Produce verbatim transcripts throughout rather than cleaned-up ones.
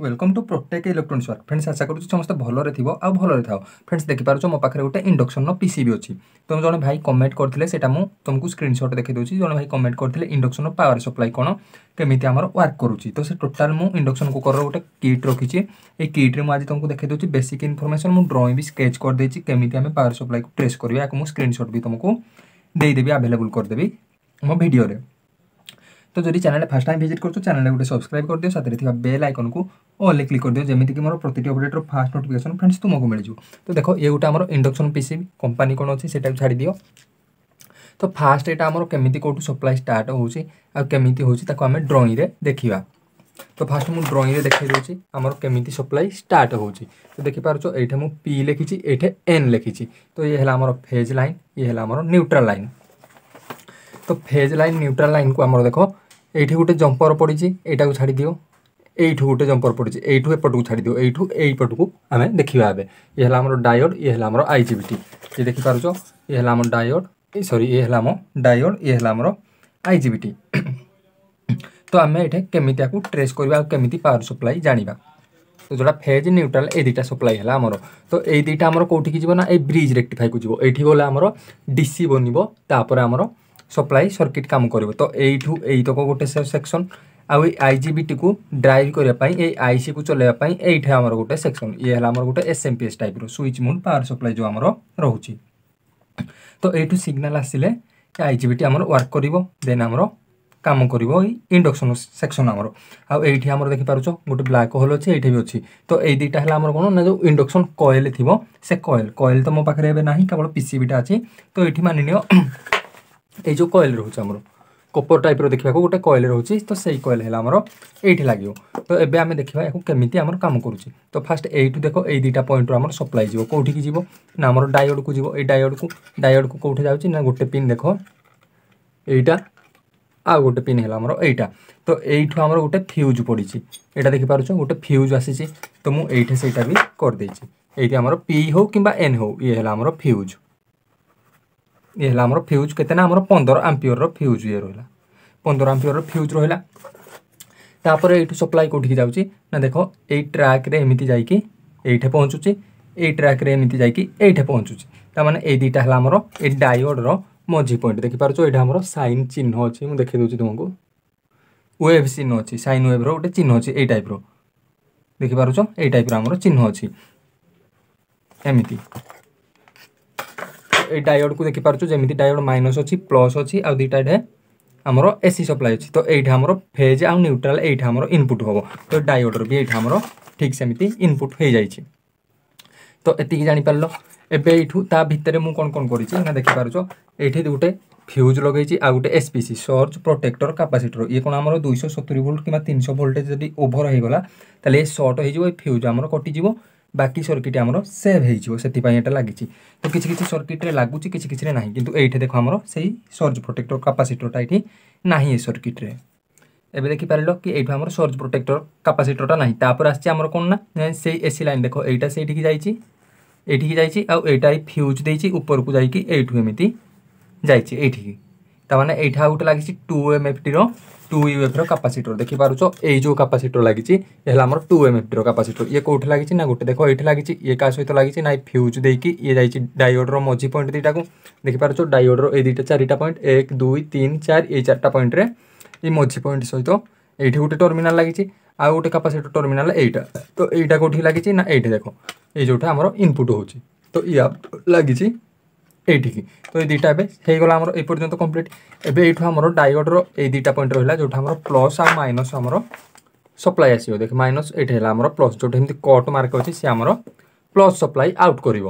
Welcome to protic electronics work friends. आशा करूँ समस्ते भलरे थी आ भलरे थाओ फ्रेंड्स। देखिपार्छ मो पाखे गोटे इंडक्शन पीसीबी अच्छी। तुम जन भाई कमेंट करते तुमको स्क्रीनशॉट देखी दूसरी। जन भाई कमेंट करते इंडक्शन पावर सप्लाई कौन केमी आम वर्क करुच्ची। तो से टोटाल मुझ इंडक्शन कुकर गोटे किट रखी। ये किट्रे मुझे आज तुमको देखी दूसरी बेसिक इनफर्मेशन। मुझ ड्रॉइंग भी स्केच करदे केमी आम पावर सप्लाई को ट्रेस करा। मुझ स्क्रीनशॉट भी तुमको देदेवी आभेलेबुल करदेवी मो भिडियो। तो जब चैनल फर्स्ट टाइम विजिट करो चैनल गोटे सब्सक्राइब कर दियो। साथ बेल आइकन को ऑल क्लिक कर दियो जमीक मोर प्रति अपडेट्र फास्ट नोटिफिकेशन फ्रेंड्स तुमको मिल जाओ। तो देखो ये गोटे आम इंडक्शन पीसीबी कंपनी कौन अच्छी सेटा छाड़ दियो। तो फास्ट यहाँ आम केमी कौटू सप्लाई स्टार्ट होमी होमें ड्रईंग देखा। तो फास्ट मुझे ड्रईंग देखे दूसरी आम केमी सप्लाई स्टार्ट हो। तो देखिपार्छ ये मुझ पी लिखी ये एन लिखी। तो ये आम फेज लाइन ये आम न्यूट्रल लाइन। तो फेज लाइन न्यूट्रल लाइन को आम देख एठी गोटे जम्पर पड़ी एटा को छाड़ दियो। एठू गोटे जम्पर पड़ी एठू एपट को छाड़ दियो। एठू एपट को आम देखा। ये ये हला हमर डायोड ये हला हमर आईजीबीटी। ये देखि पारछो ये हला हमर डायोड सॉरी ये हला हमर डायोड ये हला हमर आईजीबीटी। तो आम एठे केमिति आकु ट्रेस करबा केमिति पावर सप्लाई जानिबा। तो जोड़ा फेज न्यूट्रल ए दुटा सप्लाई है आमर। तो ये दुटा आम कौटी जीवन ना ये ब्रिज रेक्टिफाई को जीव। एठी गला आमर डीसी बनबो तापर आमर सप्लाई सर्किट काम कर। तो यू यक गोटे सेक्शन आई आईजीबीटी को ड्राइव करने आईसी को चलैवाई ये आम गोटे सेक्शन ये आम गोटे एसएमपीएस टाइप रो स्विच मोड पावर सप्लाई जो आम रोचे। तो यू सिग्नल आसिले आईजीबीटी आम वर्क कर देन आम काम कर इंडक्शन सेक्शन आमर। आउ ये आम देखिपार्छ गोटे ब्लाक होल अच्छे ये अच्छी। तो ये दुटा है आम कौन ना जो इंडक्शन कॉइल थी से कॉइल कॉइल तो मो पाखे ना केवल पीसीबीटा अच्छी। तो ये मानिनियो ये जो कॉइल रोचे आम कपर टाइप रो देखा गोटे कॉइल रोचे। तो सही कॉइल है आमर ये लगे। तो एबे आम देखा केमिति आम काम करुच्चे। तो फास्ट यू देखो ये दुटा पॉइंट आम सप्लाई जीव कौटी की जीव ना आम डायोड को जीव। ये डायोड को डायोड को कौटे जाऊँच ना गोटे पिन देख यहीटा आ गोटे पिन है आमर यहीटा। तो यू आम गोटे फ्यूज पड़ी यहाँ देखिपार्छ गोटे फ्यूज आसी। तो मुझे से भी करदे ये आम पी हो कि एन हो ये आम फ्यूज ये है आम फ्यूज केतना आम पंदर आंपियर रो फ्यूज ये रहा पंदर आंपियर रो फ्यूज रहा। तापर यू सप्लाई कौटी जाऊँ ना देख ये ट्रैक रे एमती जाइए पहुँचुची ये ट्रैक रे एमती जाइए पहुँचुची। ताने ये दुटा है आमर ये डायोड रो मझी पॉइंट देखिपार्छ ये आम साइन चिन्ह अच्छी। मुझे देखे दूसरी तुमको वेव चिन्ह अच्छी साइन वेव रो गोटे चिन्ह अच्छी ये टाइप रो देखिपार्छ ये टाइप आम चिन्ह अच्छी एमती। ये डायोड को देखिपार्छ जमी डायोड माइनस अच्छी प्लस अच्छी आ दुटा ये आमर एसी सप्लाई अच्छी। तो ये आम फेज आ न्यूट्रल ये आम इनपुट हम। तो डायोड भी ये आम ठीक सेमती इनपुट हो जाए। तो ये जापर एबे यू ता भितर मुझे कौन कौन करना देखिपार्छ ये गोटे फ्यूज लगे आ गोटे एसपीसी सर्ज प्रोटेक्टर कैपेसिटर ये कौन आम दुई सत्तरी भोल्ट कि तीन सौ भोल्टेज जब ओभर होगा ताले सर्ट हो फ्यूज आम कटिज बाकी सर्किट आमर सेव हो लगी। तो किसी किसी सर्किट रे लगुच किसी किसी ना कि ये देख आम से सर्ज प्रोटेक्टर कैपेसिटरटा ये ना ये सर्किट रे एबे देखिपार कि ये आम सर्ज प्रोटेक्टर कैपेसिटरटा ना। तापर आमर कौन ना से एसी लाइन देख यहाँ से ये जाइए आउ ये फ्यूज देती ऊपर को जाइए यू एमती जाइए ताने यहाँ गोटे लगी टू एम एफ टी रो टू यू एफ रो कैपेसिटर देखिपार्छ ये जो कैपेसिटर लगी आमर टू एम एफ टी रो कैपेसिटर ये कौटे लगी ना गोटे देख ये लगी ये क्या सहित लगी ना फ्यूज देकी ये जाइए डायोड रो मझी पॉइंट दुटा को देखिपार्छ डायोड रो दुटा चारिटा पॉइंट एक दुई तीन चार ये चार्टा पॉइंट ये मझी पॉइंट सहित ये गोटे टर्मिनाल लगी आ गोटे कैपेसिटर टर्मिनाल एटा। तो यहाँ कौटी लगी ना ये देख ये जोटा आमर इनपुट होची। तो ये लगी ये। तो ये दुटा एगला आम एपर्तंत कम्प्लीट। एबे यू आम डायोड रो ये दुटा पॉइंट रहा जो आम प्लस आ माइनस आमर सप्लाई आसो देख माइनस ये आम प्लस जो कट मार्क अच्छे सी आम प्लस सप्लाई आउट कर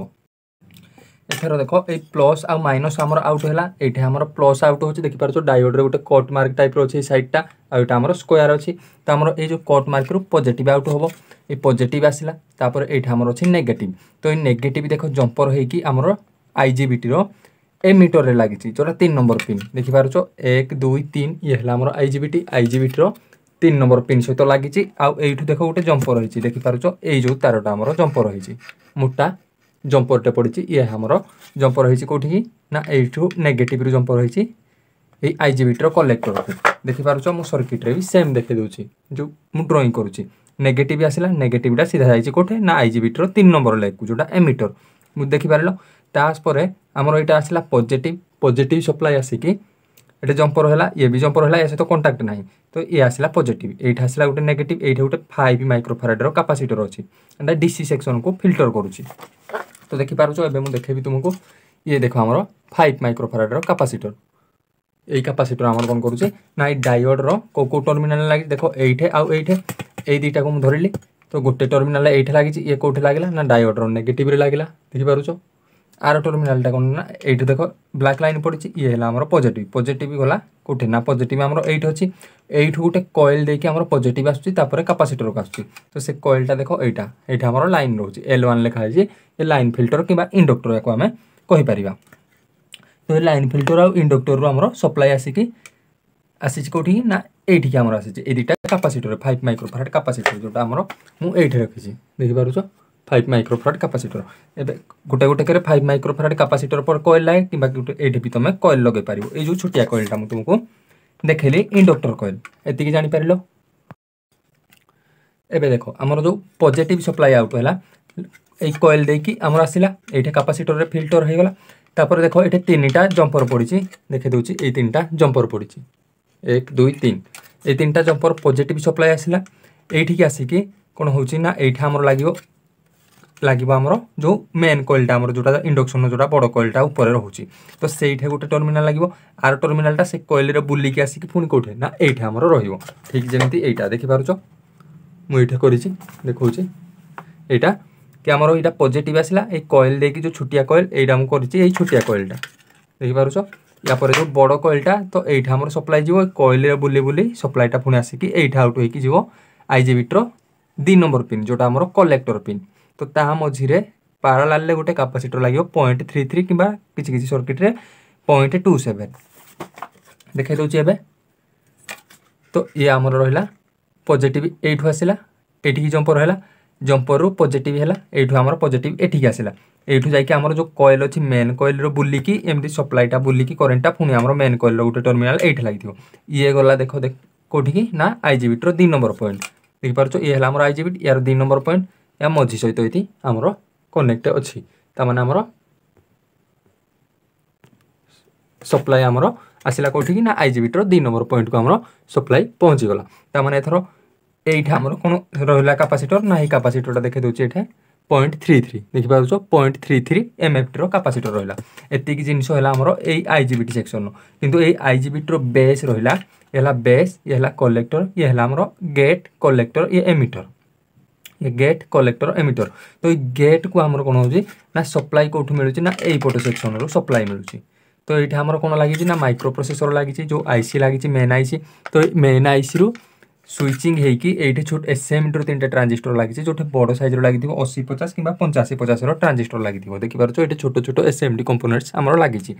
एथर देख ये प्लस आ माइनस आमर आउट है ये आम प्लस आउट होती देखिपार्छ डायोड रे गोटे कट मार्क टाइप अच्छे सैडटा आउटा आम स्क्वायर अच्छी। तो आम ये जो कट मार्क रू पॉजिटिव आउट हम ये पॉजिटिव आसला तापर ये आम अच्छी नेगेटिव। तो ये नेगेटिव देख जंपर होमर आईजीबीटी रो एमिटर रे लगी जोटा तीन नंबर पिन देखिपार्छ एक दुई तीन ये है आम आईजीबीटी आईजीबीटी रो तीन नंबर पिन सहित लगी। आउ एठू देख गोटे जंपर रही देखिपार्छ ये जो तारटा आम जंपर रही मोटा जंपरटे पड़ी ये आमर जंपर रही कौटी ना यू नेगेटिव रू जंपर रही आईजीबीटी रो कलेक्टर को देखिपार्छ मो सर्किट रे भी सेम देखे दूसरी जो मुझे ड्रईंग करुच्ची। नेगेट आसला नेगेटा सीधा जाइए कौटे ना आईजीबीटर तीन नंबर लेग को जोटा एमिटर मुझे देखिपार तापर आमर यहाँ आसला पॉजिटिव पॉजिटिव सप्लाई आसिकी ये जंपर है ये भी जंपर है या सहित कंटाक्ट ना तो ये आसला पॉजिटिव ये आसला गोटे नेगेट ये गोटे फाइव माइक्रोफारेडर कैपेसिटर अच्छी एंड डीसी सेक्शन को फिल्टर करुच्ची तो देखिपार ए देखेबी तुमको ये देख आमर फाइव माइक्रोफारेडर कैपेसिटर यही कैपेसिटर आमर कौन करुचे ना डायोड रो को को टर्मिनाल लगे देख ये आउ ये ये दुटा को धरली तो गोटे टर्मिनाल ये लगी ये कौटे लगे ना डायोड रो नेगेटिव लगे देखिपार आर टर्मिनालटा कौन ना ये देख ब्लैक लाइन पड़ी ये है आमर पॉजिटिव पॉजिटिव गला कौटे ना पॉजिटिव आमर एट अच्छी एट गोटे कॉइल देके आमर पॉजिटिव आसूर कैपेसिटर को आसूँ तो से कॉइलटा देख यहाँ यहाँ आमर लाइन रोचे एल वन लिखाई ये लाइन फिल्टर किंवा इंडक्टर या आम कहीपर तो लाइन फिल्टर आउ इंडक्टर रो हमरो सप्लाई आसिकी आसीच कोठी ना एठी के हमरो आसीच ए दिटा कैपेसिटर फाइव माइक्रोफारेड कैपेसिटर जोटा हमरो मु एठी रखिछि देखि पारुछो फाइव माइक्रोफारेड कैपेसिटर एबे गोटे गोटे करे फाइव माइक्रोफारेड कैपेसिटर पर कॉइल लाए किबा एठी भी तमे कॉइल लगे पारिबो ए जो छोटिया कॉइलटा मु तुमको देखैली इंडक्टर कॉइल एति के जानि पारिलो एबे देखो हमरो जो पॉजिटिव सप्लाई आउट होला ए कॉइल देकी हमरो आसीला एठी कैपेसिटर रे फिल्टर होइगला तापर देखो ये तीन टा जंपर पड़ी देखे दूसरी ये तीन टा जंपर पड़ी एक दुई तीन ये तीन टा जंपर पॉजिटिव सप्लाई आसला ये आसिकी कौन हो लगे लगे आमर जो मेन कॉइलटा जोटा इंडक्शन जोटा बड़ कॉइलटा ऊपर रोचे तो से गोटे टर्मिनाल लगे आर टर्मिनालटा से कॉइल बुलिकी आसिकी पुणी कौटे ना ये आमर रोक ठीक जमी यहाँ देखिपार मुझे कर देखा यहाँ कि आमर यहाँ पॉजिटिव आसला ये कॉइल देकी जो छोटिया कॉइल यहाँ मुझे छोटिया कॉइलटा देखिपार यापर जो बड़ कॉइलटा तो यहाँ आमर सप्लाई जीव कॉइल बुले बुले सप्लाईटा पुणी आसिकी यहाँ आउट हो आईजीबीटर दी नंबर पिन जोटा आमर कलेक्टर पिन तो ताहा मझीरे पारालाल गोटे कैपेसिटर लगे पॉइंट थ्री थ्री किंबा किछि किछि सर्किट्रे पॉइंट टू सेवेन देखा दूसरी एवं तो ये आमर रहा पॉजिटिव एठू आसला एठी जंपर है जंपर रु पॉजिटिव है यू आम पॉजिटिव एठिक आसला यूँ जामर जो कॉइल अच्छी मेन कॉइल रो बुलिकी एमती सप्लाईटा बुलिकी करेन्टा पुणी आम मेन कॉइल रो गोटे टर्मिनाल ये लगे ये गला देख देख कौटिकी ना आईजीबीटर दी नंबर पॉइंट देखिपार ये आम आईजीबीट यार दी नंबर पॉइंट या मझी सहित ये आमर कनेक्ट अच्छी ताने आमर सप्लाई आमर आसला कौटिकी ना आईजीबीटर दी नंबर पॉइंट को आम सप्लाई पहुँचीगला ताने एथर यहाँ आमर कौन रहा कैपेसिटर ना ये कैपेसिटरटा देखे दूसरे ये पॉइंट थ्री थ्री देखिए पॉइंट थ्री थ्री एमएफटी रो कैपेसिटर रहा एति जिनस आईजीबीटी सेक्शन किंतु ये आईजीबीटी बेस रहा ये बेस ये कलेक्टर ये आमर गेट कलेक्टर ये एमिटर ये गेट कलेक्टर एमिटर तो ये गेट को आमर कौन हो सप्लाई कौटू मिलूँ ना यहीपट सेक्शन रो सप्लाई मिलूँ तो ये आमर कौन लगी ना माइक्रो प्रोसेसर लगी जो आईसी लगी मेन आईसी तो मेन आईसी रु स्विचिंग होटी छोट सेमटर तीन टा ट्रांजिस्टर लगी जो बड़ सैज्र लगे अशी पचास कि पंचाशी पचास ट्रांजिस्टर लगे देखिपार ये छोट छोट एस एम डी कंपोनेट्स आमर लगी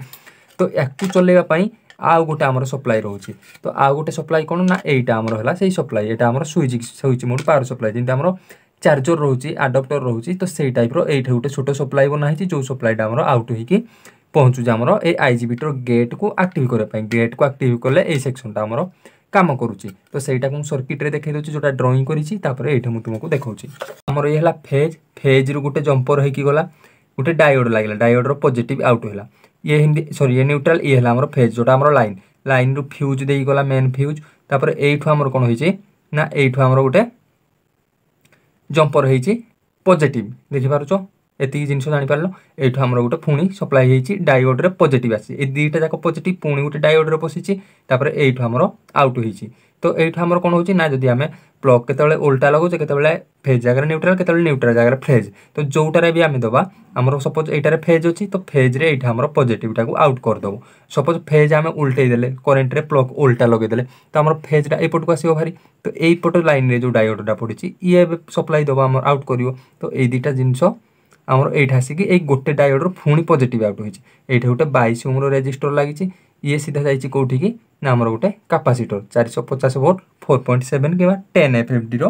तो या चलवाई आउ गोटे आमर सप्लाई रोचे तो आउ गोटे सप्लाई कौन ना यहाँ आमर है से सप्लाई यहाँ आम switch switch mode power supply जमी आम चार्जर रोचे आडाप्टर रोचे तो से टाइप रही गोटे छोट सप्लाई बनाई जो सप्लाईटा आम आउट हो पहुँचुचे आम ए आईजीबीटर गेट को आक्टिव करने गेट को आक्टिव कले ये सेक्शनटा आमर काम करुच्ची तो सहीटा को सर्किट रे देखे दूसरी जोटा ड्राइंग करपर ये तुमको देखी आमर ये फेज फेज रु गोटे जंपर होगला गोटे डायोड लगे डायोड रो पॉजिटिव आउट है ये हिंदी सॉरी ये न्यूट्रल ये आमर फेज जोटा आमर लाइन लाइन रु फ्यूज देगला मेन फ्यूज तापर एठू आमर कौन होना एठू आमर गोटे जंपर हो पॉजिटिव देखिपार एति जिनस जापार एठू आमर गोटे पुणी सप्लाई होती डायोड रे पॉजिटिव आसी ए दुटा जाक पॉजिटिव पुणी गोटे डायोड रे पसिछि तापर एठू आमर आउट होती तो एठू आमर कौन होची ना जदि आमे प्लग केतबेले उल्टा लगोचे केतबेले फेज जगह न्यूट्रल केतबेले न्यूट्रल जगह फेज तो जोटारे भी आम दबा आमर सपोज एटारे फेज अच्छी तो फेज रे एठा आमर पॉजिटिवटा को आउट करदेव सपोज फेज आम उल्टे देले करेन्ट रे प्लग उल्टा लगेदेले तो आमर फेजटा एपट को आसो भारी तो एपट लाइन रे जो डायोडटा पड़ी ये सप्लाई दबा आमर आउट करियो तो ए दुटा जिनस आमर ये आसिकी एक गोटे डायोड्र पुणी पॉजिटिव आउट होती है ये गोटे बाईस ओम रेजिस्टर लगी ये सीधा जाइए कौटी की ना आमर गोटे कैपेसिटर चार पचास वोल्ट फोर पॉइंट सेवेन कि ten F F T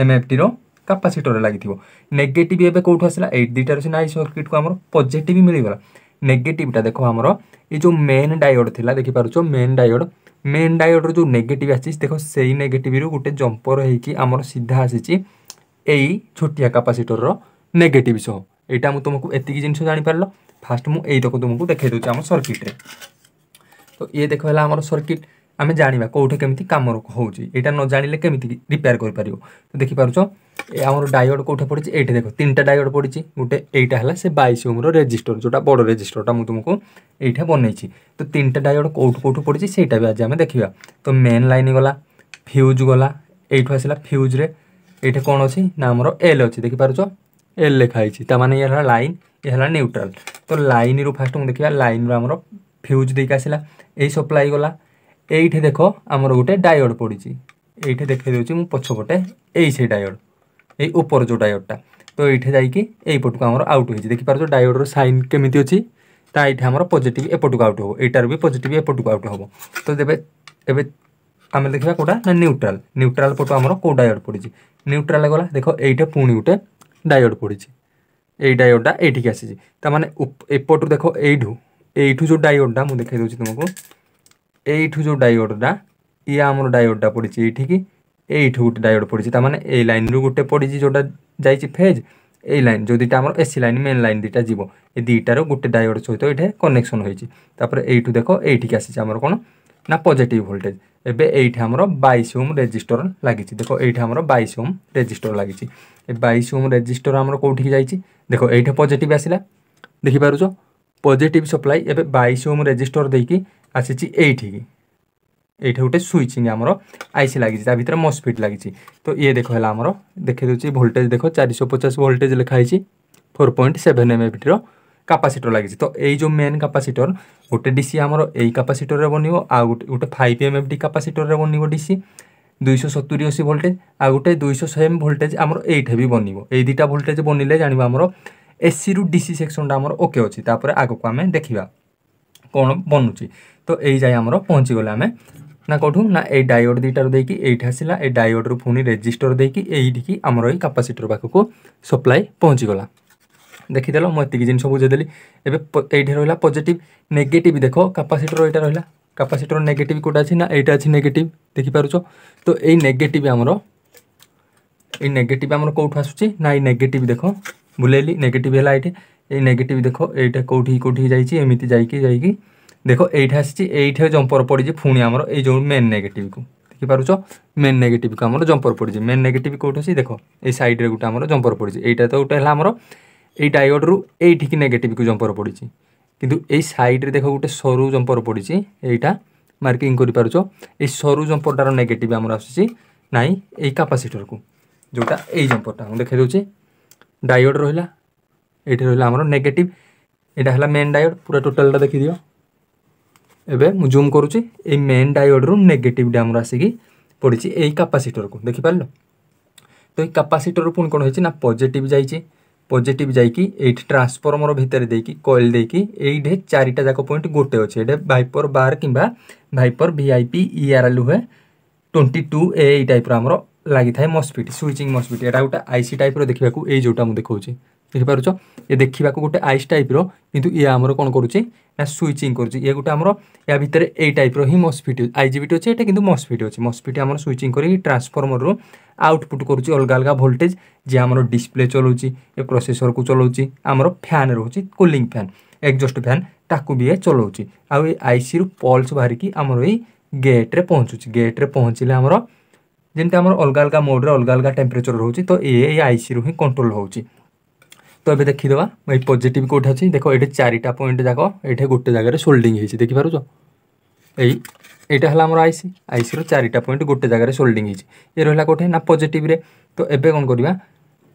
M F T capacitor लगी नेगेटिव एवं कौटू आसला एट दुटार सीना सर्किट को आम पॉजिटिव मिलगला नेगेटिव टा देखो हमरो ये जो मेन डायोड थिला देखि पारुछो मेन डायोड मेन डायोड रो जो नेगेटिव आछि देखो सेही नेगेटिव रो गुटे जंपर होई कि हमरो सीधा आछि एई छोटिया कैपेसिटर रो नेगेटिव सो एटा मु तुमको एतिकी जिंस जानि परलो फास्ट मु एई तक तुमको देखै दोछ हमर सर्किट रे तो ये देखो हला हमर सर्किट आमे जानिबा कोठे केमिति काम रो होउची एटा न जानिले केमिति रिपेयर कर पारियो तो देखि पारुछो ए हमर डायोड कोठे पड़िछ एटे देखो तीनटा डायोड पड़िछ गुटे एटा हला से बाईस ओम रो रेजिस्टर जोटा बड़ रेजिस्टरटा मु तुमको एटा बनैछि तो तीनटा डायोड कोठ कोठ पड़िछ सेटा भी आज हम देखिबा तो मेन लाइन गला फ्यूज गला एठो आसला फ्यूज रे एठे कोन अछि ना हमर एल अछि देखि पारुछो एल लेखाइछि त माने यहला लाइन यहला न्यूट्रल तो लाइन रो फास्ट मु देखिबा लाइन रो हमर फ्यूज देका आसला ए सप्लाई गला एठे देखो हमर गुटे डायोड पड़िछि एठे देखै दोछि मु पछ पटे एई से डायोड ए ऊपर जो डायोडटा तो एठे जाई कि एई पटुका हमरो आउट होई जे देखि पारो डायोड रो साइन केमिति अछि ता एठे हमरो पॉजिटिव ए पटुका आउट हो एटार भी पॉजिटिव ए पटुका आउट हो तो देबे एबे हम देखिबा कोडा ना न्यूट्रल न्यूट्रल पटु हमरो को डायोड पड़ी जे न्यूट्रल लागला देखो एठे पुणी उठे डायोड पड़ी जे ए डायोडटा एठी के आसी जे ता माने ए पटु देखो एठू एठू जो डायोडटा मु देखै दोछि तुमको एठू जो डायोडटा ई हमरो डायोडटा पड़ी जे एठी की एठ गुटे डायोड पड़िछि त माने ए लाइन रु गुटे पड़िछि जोटा जाईछि फेज ए लाइन जो दिटा हमर एसी लाइन मेन लाइन दिटा जीवो ए दिटा रो गुटे डायोड सहित एठे कनेक्शन होईछि तापर एठु देखो एठी के आसीछि हमर कोन ना पॉजिटिव वोल्टेज एबे एठ हमर बाईस ओम रेजिस्टर लागिछि देखो एठ हमर बाईस ओम रेजिस्टर लागिछि ए बाईस ओम रेजिस्टर हमर कोठी जाईछि देखो एठे पॉजिटिव आसीला देखि पारुछो पॉजिटिव सप्लाई एबे बाईस ओम रेजिस्टर देकी आसीछि एठी की एठे उठे स्विचिंग हमरो आईसी लागि छि ता भीतर मॉस्फेट लागि छि तो ये देखो हला हमरो देखै दोछि वोल्टेज देखो चार सौ पचास वोल्टेज लिखाइ छि चार पॉइंट सात एमएफ रो कैपेसिटर लागि छि तो एई जो मेन कैपेसिटर उठे डीसी हमरो एई कैपेसिटर रे बनियो आ उठे पाँच एमएफ डी कैपेसिटर रे बनियो डीसी दो सौ सत्तर अस्सी वोल्टेज आ उठे दो सौ साठ वोल्टेज हमरो एठे भी बनियो एई दिटा वोल्टेज बनिले जानिबा हमरो एसी रु डीसी सेक्शन दा हमरो ओके अछि तापर आगो को हमें देखिबा कोन बनुछि तो एई जाय हमरो पहुंची गेला हमें ना कोठू ना ए डायोड दिटार देकी एठ आसीला ए डायोड रु पुनी रेजिस्टर देकी एठी की हमरो ए कैपेसिटर बाकू को सप्लाई पहुंची गला देखि देलो मति की जिन सब बुझे देली एबे एठी रहला पॉजिटिव नेगेटिव देखो कैपेसिटर एटा रहला कैपेसिटर नेगेटिव कोटा छि ना एटा छि नेगेटिव देखि पारुछो तो ए नेगेटिव हमरो ए नेगेटिव हमरो कोठू आसुछि ना ए नेगेटिव देखो बुलेली नेगेटिव हला एठी ए नेगेटिव देखो एटा कोठी कोठी जाई छि एमिति जाई कि जाई कि देखो एठ आसी एठे जंपर पड़ी जे फुणी हमरो ए जो मेन नेगेटिव को देखि पारुछो मेन नेगेटिव को हमरो जंपर पड़ी जे मेन नेगेटिव कोठो सी देखो ए साइड रे गुटा हमरो जंपर पड़ी जे एटा तो उठेला हमरो ए डायोड रु एठी की नेगेटिव को जंपर पड़ी जे किंतु ए साइड रे देखो गुटे सरू जंपर पड़ी जे एटा मार्किंग करि पारुछो ए सरू जंपर डारो नेगेटिव हमरो आसी नाही ए कैपेसिटर को जोटा ए जंपरटा हम देखै दोछि डायोड रहला एठे रहला हमरो नेगेटिव एटा हला मेन डायोड पूरा टोटलटा देखि दियो एबे मु जूम करूची ए मेन डायोड रु नेगेटिव डामर आसी की पड़ी छी ए कैपेसिटर को देखि पालो तो ए कैपेसिटर रु पुन कोन होई छी ना पॉजिटिव जाई छी पॉजिटिव जाई की एठ ट्रांसफार्मर भीतर देकी कॉइल देकी एठे चारिटा जाको पॉइंट गोटे अछि एठे वाइपर बार किबा वाइपर वीआईपी ईआर लुहे बाईस ए ए टाइप रो हमरो लागि थाए मॉस्फेट स्विचिंग मॉस्फेट एटा उटा आईसी टाइप रो देखिबा को ए जोटा मु देखौ छी देखि पारुछो ए देखिबा को गोटे आईस टाइप रो किंतु ये हमरो कोन करू छी ना स्विचिंग करू छी ये गोटे हमरो या भितरे ए टाइप रो ही मॉस्फेट आईजीबीटी अछि एटा किंतु मॉस्फेट अछि मॉस्फेट हमरो स्विचिंग करी ट्रांसफार्मर रो आउटपुट करू छी अलगा अलगा वोल्टेज जे हमरो डिस्प्ले चलौ छी ए प्रोसेसर को चलौ छी हमरो फैन रहू छी कूलिंग फैन एग्जॉस्ट फैन ताकू भी ए चलौ छी आ ए आईसी रो पल्स बाहर की हमरो ए गेट रे पहुंचू छी गेट रे पहुंचले हमरो जेंते हमरो अलगा अलगा मोड रे अलगा अलगा टेंपरेचर रहू छी तो ए आईसी रो ही कंट्रोल होउ छी तो अबे देखि देबा भाई पॉजिटिव कोठा छी देखो एठे चारिटा पॉइंट जाको एठे गोटे जागा रे सोल्डिंग हिची देखि पारो जो एई एटा हला हमर आईसी आईसी रो चारिटा पॉइंट गोटे जागा रे सोल्डिंग हिची ए रहला कोठे ना पॉजिटिव रे तो एबे कोन करिबा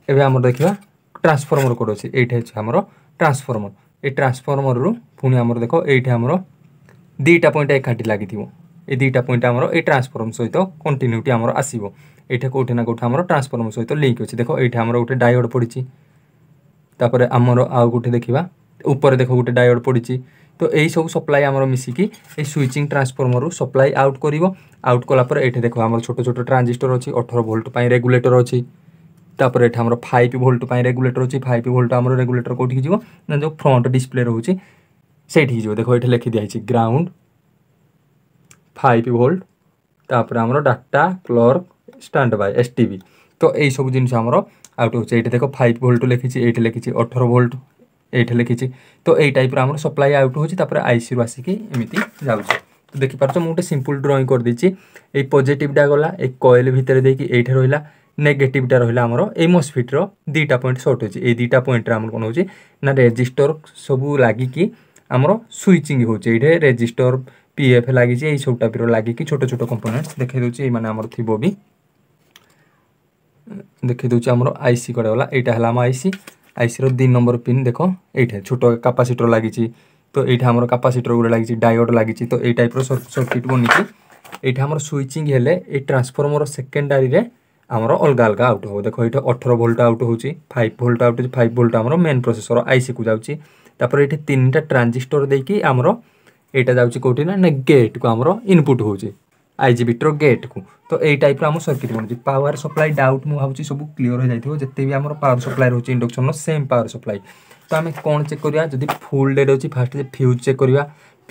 एबे हमर देखिबा ट्रांसफार्मर कोड अछि एठे अछि हमर ट्रांसफार्मर ए ट्रांसफार्मर रो पुनी हमर देखो एठे हमर दुटा पॉइंट एकाठी लागिथिबो ए दुटा पॉइंट हमर ए ट्रांसफार्मर सहित कंटिन्यूटी हमर आसीबो एठे कोठे ना कोठे हमर ट्रांसफार्मर सहित लिंक अछि देखो एठे हमर गोटे डायोड पड़ी छी तापर हमरो आ गुटे देखिबा ऊपर देखो गुटे डायोड पड़ीची तो एई सब सप्लाई हमरो मिसी की ए स्विचिंग ट्रांसफार्मर रु सप्लाई आउट करिवो आउट कोला पर एठे देखो हमरो छोटो छोटो ट्रांजिस्टर अछि अठारह वोल्ट पई रेगुलेटर अछि तापर एठे हमरो पाँच वोल्ट पई रेगुलेटर अछि पाँच वोल्ट हमरो रेगुलेटर कोठी जीवो ना जो फ्रंट डिस्प्ले रहउची सेट हो देखो ये लिखी दिखाई ग्राउंड फाइव वोल्ट तापर आमर data clerk standby STB तो यही सब जिन आउट हो देखो फाइव वोल्ट लिखी ये लिखी अठारह वोल्ट ये लिखी तो यही टाइप आम सप्लाई आउट होता आईसी रु आसिक एमती जाऊँ तो देखिपार मुझे सिंपल ड्रॉइंग कर देछि ए पॉजिटिवटा गला ए कॉइल भितर देखिए ये रहा नेगेटिवटा रहा आमर ए मॉस्फेट्र दुईटा पॉइंट सर्ट होची ए दुईटा पॉइंट आम कौन हो रेजिस्टर सबू लगिकी आमर स्विचिंग होटे रेजिस्टर पीएफ लगी यही सब टाइप लगिकी छोट छोट कंपोनेंट्स देखिए ये आमर थी भी देखिए दूसरे आमर आईसी कड़े गला यहाँ है आईसी आईसी रो तीन नंबर पिन देख ये छोट कैपेसिटर लगी तो ये आमर कैपेसिटर गुड़ा लगी डायोड लगी तो ये टाइप सर्किट बनी ये आम स्विचिंग है ट्रांसफॉर्मर सेकेंडरी आमर अलग अलग आउट हो देखो ये अठारह वोल्ट आउट हो फाइव वोल्ट आउट हो फाइव वोल्ट आमर मेन प्रोसेसर आईसी को जाऊँगी तापर ये तीन टा ट्रांजिस्टर देकी आमर यहाँ जाऊँगी कौटी ना गेट को आमर इनपुट हो आईजीबीटर गेट को तो यही टाइप आम सर्किट बन पावर सप्लाई डाउट मुझे सब क्लीयर हो जाइए जिते भी आम पावर सप्लाई रोचे इंडक्शन रो सेम पावर सप्लाई तो आम कौन चेक करिया जदि फुल डेड अच्छी फास्ट फ्यूज चेक करिया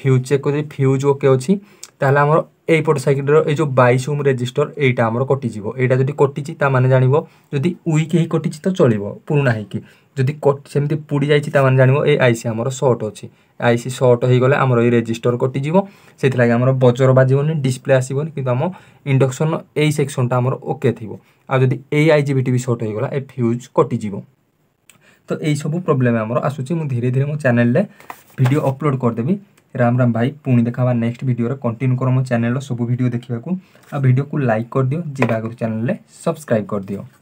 फ्यूज चेक कर फ्यूज ओके अच्छी ताहले आमर एपट सर्किट रो जो बाईस ओम रेजिस्टर एटा आमर कटिजिवो एटा जदि कटिछि ता माने जानिवो जदि उइक ही कटिछि तो चलिवो पुराना हेकि जदि कट सेमति पुड़ी जाइछि ता माने जानिवो ए आईसी आमर शॉर्ट अछि आईसी शॉर्ट हो गले आमर ए रेजिस्टर कटिजिवो सेथि लागि आमर बजर बाजिवोनी डिस्प्ले आसीवोनी किंतु आम इंडक्शन ए सेक्शन ता आमर ओके थिवो आ जदि ए आईजीबीटी भी शॉर्ट हो गला ए फ्यूज कटिजिवो तो यही सब प्रोब्लेम आमर आसुछि मु धीरे धीरे मो चैनल ले वीडियो अपलोड कर देबी राम राम भाई पुणी देखा नेक्स्ट वीडियो रे कंटिन्यू कर मो चैनल सब वीडियो देखा आ वीडियो को लाइक कर दियो जी आगे चैनल ले सब्सक्राइब कर दियो।